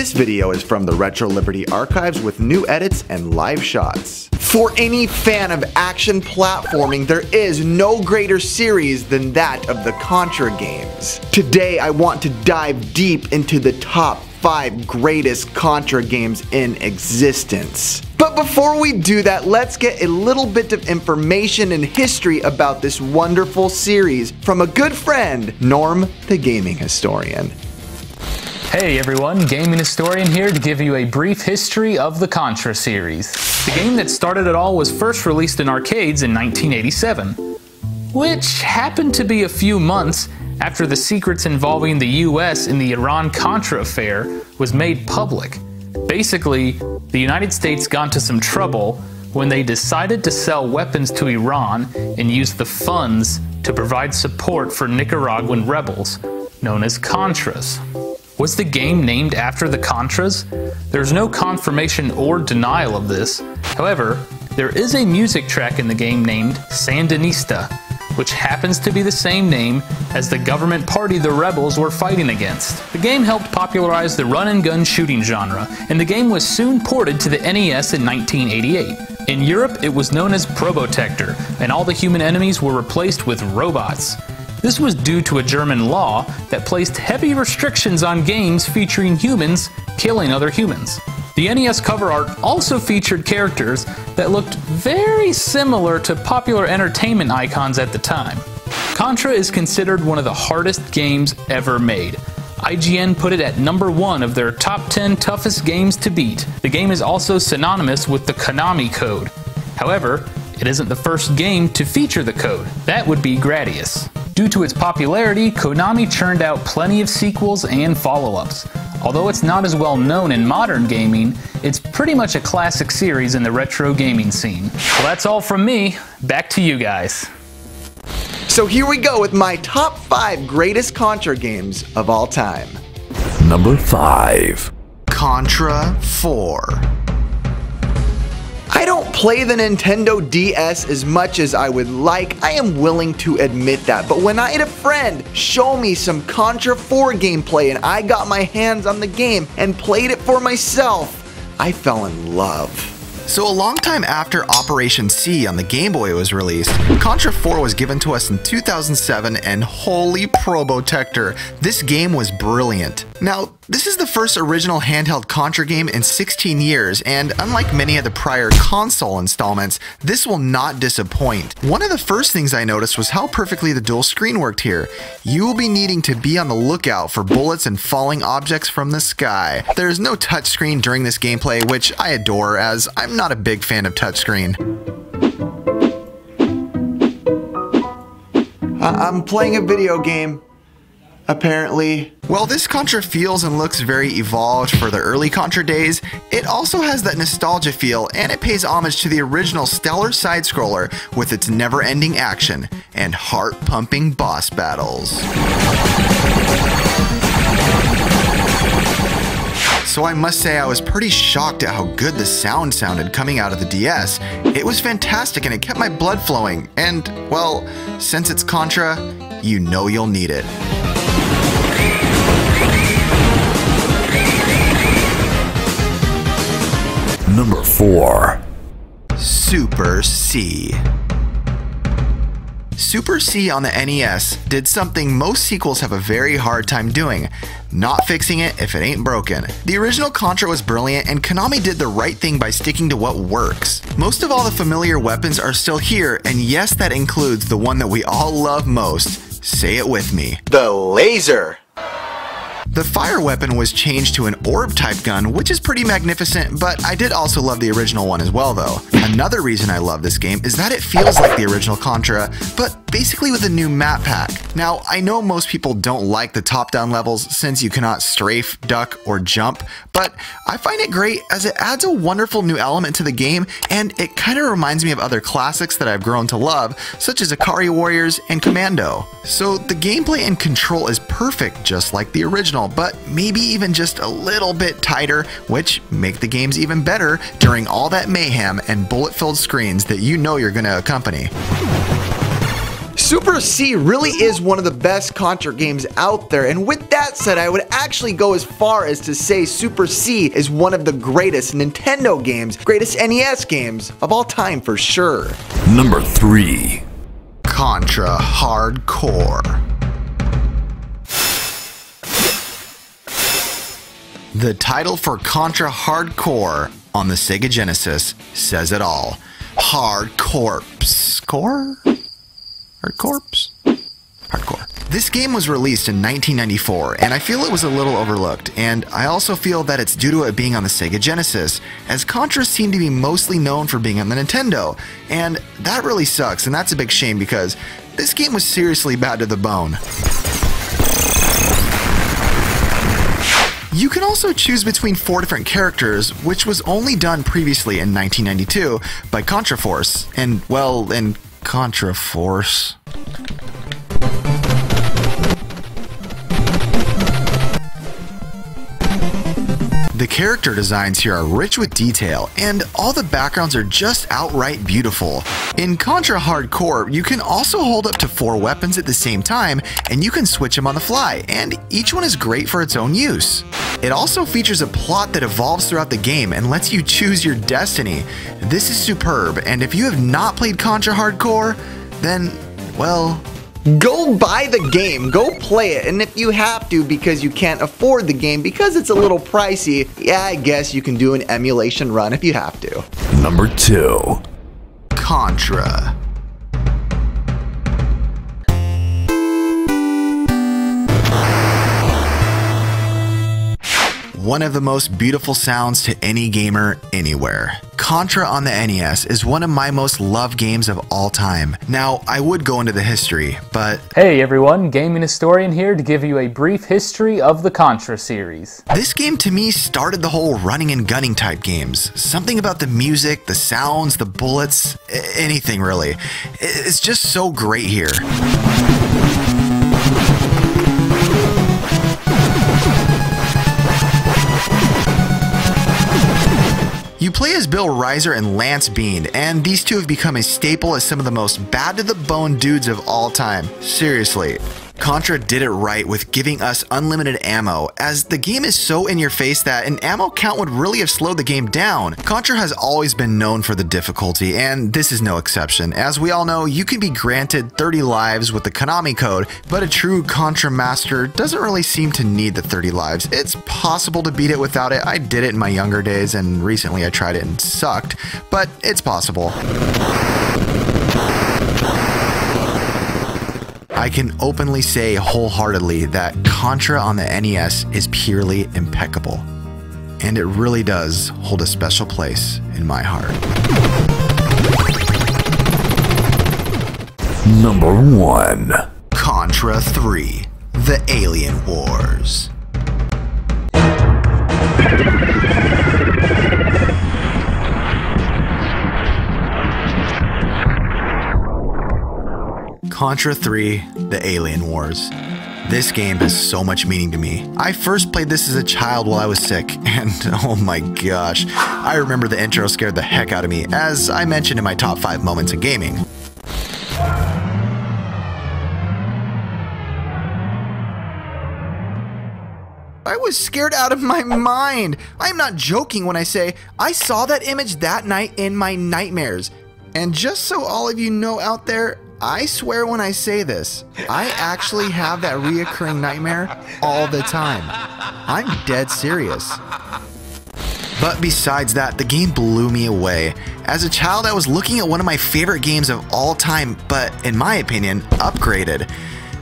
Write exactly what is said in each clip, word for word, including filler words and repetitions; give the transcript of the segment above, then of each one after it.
This video is from the Retro Liberty archives with new edits and live shots. For any fan of action platforming, there is no greater series than that of the Contra games. Today I want to dive deep into the top five greatest Contra games in existence. But before we do that, let's get a little bit of information and history about this wonderful series from a good friend, Norm, the Gaming Historian. Hey everyone, Gaming Historian here to give you a brief history of the Contra series. The game that started it all was first released in arcades in nineteen eighty-seven, which happened to be a few months after the secrets involving the U S in the Iran-Contra affair was made public. Basically, the United States got into some trouble when they decided to sell weapons to Iran and use the funds to provide support for Nicaraguan rebels, known as Contras. Was the game named after the Contras? There's no confirmation or denial of this. However, there is a music track in the game named Sandinista, which happens to be the same name as the government party the rebels were fighting against. The game helped popularize the run-and-gun shooting genre, and the game was soon ported to the N E S in nineteen eighty-eight. In Europe, it was known as Probotector, and all the human enemies were replaced with robots. This was due to a German law that placed heavy restrictions on games featuring humans killing other humans. The N E S cover art also featured characters that looked very similar to popular entertainment icons at the time. Contra is considered one of the hardest games ever made. I G N put it at number one of their top ten toughest games to beat. The game is also synonymous with the Konami code. However, it isn't the first game to feature the code. That would be Gradius. Due to its popularity, Konami churned out plenty of sequels and follow-ups. Although it's not as well known in modern gaming, it's pretty much a classic series in the retro gaming scene. Well, that's all from me. Back to you guys. So here we go with my top five greatest Contra games of all time. Number five. Contra four. I don't play the Nintendo D S as much as I would like. I am willing to admit that, but when I had a friend show me some Contra four gameplay and I got my hands on the game and played it for myself, I fell in love. So a long time after Operation C on the Game Boy was released, Contra four was given to us in two thousand seven, and holy Probotector, this game was brilliant. Now, this is the first original handheld Contra game in sixteen years, and unlike many of the prior console installments, this will not disappoint. One of the first things I noticed was how perfectly the dual screen worked here. You will be needing to be on the lookout for bullets and falling objects from the sky. There is no touchscreen during this gameplay, which I adore, as I'm not Not a big fan of touchscreen. I'm playing a video game, apparently. While this Contra feels and looks very evolved for the early Contra days, it also has that nostalgia feel, and it pays homage to the original stellar side-scroller with its never-ending action and heart-pumping boss battles. So I must say I was pretty shocked at how good the sound sounded coming out of the D S. It was fantastic and it kept my blood flowing, and, well, since it's Contra, you know you'll need it. Number four. Super C. Super C on the N E S did something most sequels have a very hard time doing: not fixing it if it ain't broken. The original Contra was brilliant, and Konami did the right thing by sticking to what works. Most of all the familiar weapons are still here, and yes, that includes the one that we all love most. Say it with me. The laser! The fire weapon was changed to an orb-type gun, which is pretty magnificent, but I did also love the original one as well, though. Another reason I love this game is that it feels like the original Contra, but basically with a new map pack. Now, I know most people don't like the top-down levels since you cannot strafe, duck, or jump, but I find it great as it adds a wonderful new element to the game, and it kind of reminds me of other classics that I've grown to love, such as Ikari Warriors and Commando. So the gameplay and control is perfect, just like the original, but maybe even just a little bit tighter, which make the games even better during all that mayhem and bullet-filled screens that you know you're going to accompany. Super C really is one of the best Contra games out there, and with that said, I would actually go as far as to say Super C is one of the greatest Nintendo games, greatest N E S games of all time for sure. Number three, Contra Hard Corps. The title for Contra Hard Corps on the Sega Genesis says it all. Hard Corps. Core? Hard Corps? Hardcore. This game was released in nineteen ninety-four, and I feel it was a little overlooked, and I also feel that it's due to it being on the Sega Genesis, as Contra seemed to be mostly known for being on the Nintendo, and that really sucks, and that's a big shame because this game was seriously bad to the bone. You can also choose between four different characters, which was only done previously in nineteen ninety-two by Contra Force, and well, and Contra Force. The character designs here are rich with detail, and all the backgrounds are just outright beautiful. In Contra Hard Corps, you can also hold up to four weapons at the same time, and you can switch them on the fly, and each one is great for its own use. It also features a plot that evolves throughout the game and lets you choose your destiny. This is superb, and if you have not played Contra Hard Corps, then, well... Go buy the game, go play it, and if you have to because you can't afford the game because it's a little pricey, yeah, I guess you can do an emulation run if you have to. Number two, Contra. One of the most beautiful sounds to any gamer anywhere. Contra on the N E S is one of my most loved games of all time. Now, I would go into the history, but... Hey everyone, Gaming Historian here to give you a brief history of the Contra series. This game to me started the whole running and gunning type games. Something about the music, the sounds, the bullets, anything really. It's just so great here. You play as Bill Rizer and Lance Beane, and these two have become a staple as some of the most bad-to-the-bone dudes of all time. Seriously. Contra did it right with giving us unlimited ammo, as the game is so in your face that an ammo count would really have slowed the game down. Contra has always been known for the difficulty, and this is no exception. As we all know, you can be granted thirty lives with the Konami code, but a true Contra master doesn't really seem to need the thirty lives. It's possible to beat it without it. I did it in my younger days, and recently I tried it and sucked, but it's possible. I can openly say wholeheartedly that Contra on the N E S is purely impeccable, and it really does hold a special place in my heart. Number one, Contra three: The Alien Wars. Contra three: The Alien Wars. This game has so much meaning to me. I first played this as a child while I was sick, and oh my gosh, I remember the intro scared the heck out of me, as I mentioned in my top five moments in gaming. I was scared out of my mind. I'm not joking when I say I saw that image that night in my nightmares. And just so all of you know out there, I swear when I say this, I actually have that reoccurring nightmare all the time. I'm dead serious. But besides that, the game blew me away. As a child, I was looking at one of my favorite games of all time, but in my opinion, upgraded.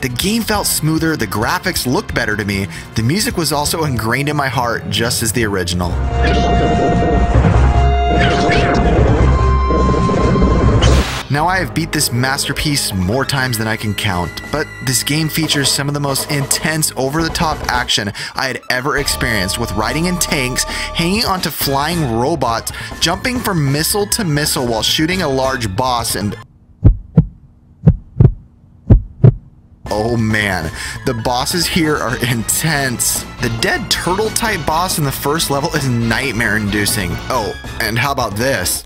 The game felt smoother, the graphics looked better to me, the music was also ingrained in my heart just as the original. Now I have beat this masterpiece more times than I can count, but this game features some of the most intense over-the-top action I had ever experienced, with riding in tanks, hanging onto flying robots, jumping from missile to missile while shooting a large boss, and oh man, the bosses here are intense. The dead turtle-type boss in the first level is nightmare-inducing. Oh, and how about this?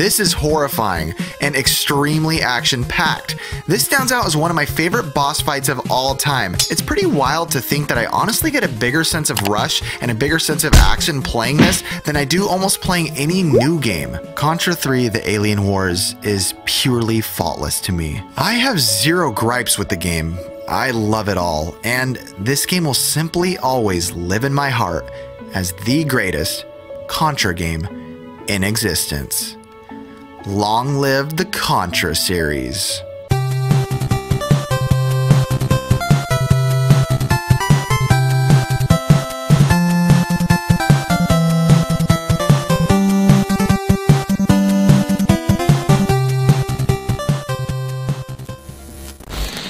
This is horrifying and extremely action-packed. This stands out as one of my favorite boss fights of all time. It's pretty wild to think that I honestly get a bigger sense of rush and a bigger sense of action playing this than I do almost playing any new game. Contra three: The Alien Wars is purely faultless to me. I have zero gripes with the game. I love it all, and this game will simply always live in my heart as the greatest Contra game in existence. Long live the Contra series.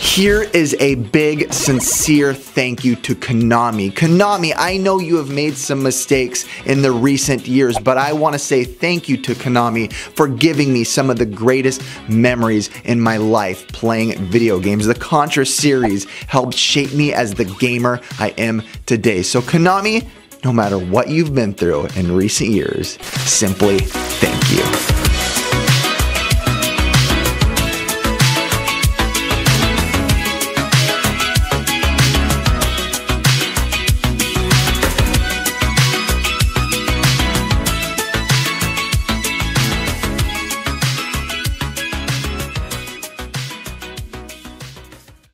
Here is a big, sincere thank you to Konami. Konami, I know you have made some mistakes in the recent years, but I want to say thank you to Konami for giving me some of the greatest memories in my life playing video games. The Contra series helped shape me as the gamer I am today. So Konami, no matter what you've been through in recent years, simply thank you.